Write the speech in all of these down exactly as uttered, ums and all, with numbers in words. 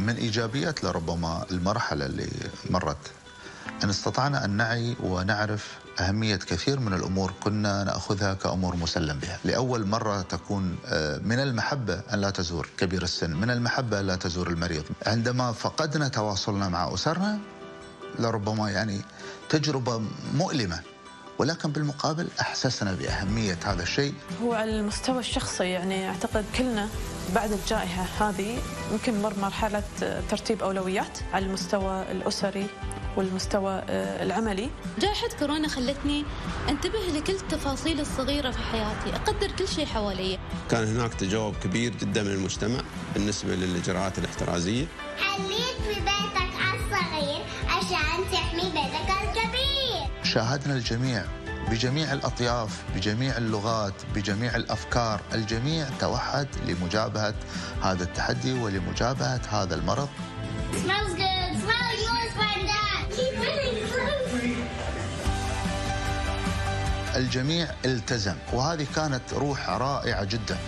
من إيجابيات لربما المرحلة اللي مرت أن استطعنا أن نعي ونعرف أهمية كثير من الأمور كنا نأخذها كأمور مسلم بها. لأول مرة تكون من المحبة أن لا تزور كبير السن، من المحبة أن لا تزور المريض. عندما فقدنا تواصلنا مع أسرنا لربما يعني تجربة مؤلمة، ولكن بالمقابل أحسسنا بأهمية هذا الشيء. هو على المستوى الشخصي يعني أعتقد كلنا بعد الجائحة هذه يمكن مر مرحلة ترتيب أولويات على المستوى الأسري والمستوى العملي. جائحة كورونا خلتني أنتبه لكل التفاصيل الصغيرة في حياتي، أقدر كل شيء حوالي. كان هناك تجاوب كبير جدا من المجتمع بالنسبة للإجراءات الاحترازية. خليك في بيتك على الصغير عشان تحمي بيتك الكبير. شاهدنا الجميع بجميع الأطياف، بجميع اللغات، بجميع الأفكار، الجميع توحد لمجابهة هذا التحدي ولمجابهة هذا المرض. الجميع التزم، وهذه كانت روح رائعة جدا.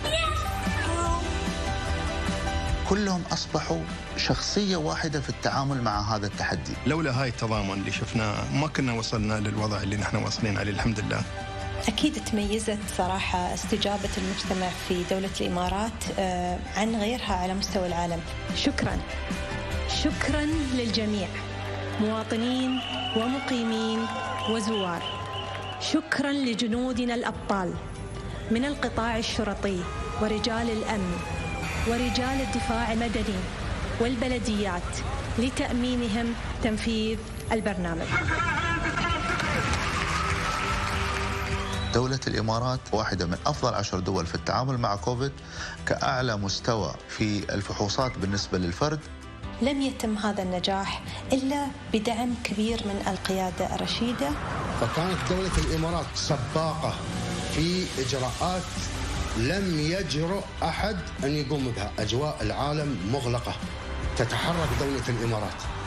كلهم أصبحوا شخصية واحدة في التعامل مع هذا التحدي. لولا هاي التضامن اللي شفناه ما كنا وصلنا للوضع اللي نحن واصلين عليه الحمد لله. أكيد تميزت صراحة استجابة المجتمع في دولة الإمارات عن غيرها على مستوى العالم. شكرا شكرا للجميع، مواطنين ومقيمين وزوار. شكرا لجنودنا الأبطال من القطاع الشرطي ورجال الأمن ورجال الدفاع المدني والبلديات لتأمينهم تنفيذ البرنامج. دولة الإمارات واحدة من أفضل عشر دول في التعامل مع كوفيد، كأعلى مستوى في الفحوصات بالنسبة للفرد. لم يتم هذا النجاح إلا بدعم كبير من القيادة الرشيدة. فكانت دولة الإمارات سباقة في إجراءات لم يجرؤ أحد أن يقوم بها. أجواء العالم مغلقة، تتحرك دولة الإمارات.